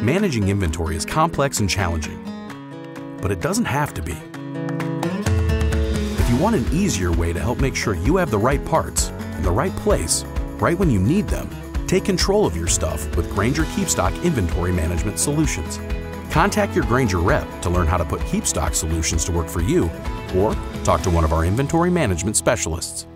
Managing inventory is complex and challenging, but it doesn't have to be. If you want an easier way to help make sure you have the right parts in the right place, right when you need them, take control of your stuff with Grainger KeepStock Inventory Management Solutions. Contact your Grainger rep to learn how to put KeepStock solutions to work for you, or talk to one of our inventory management specialists.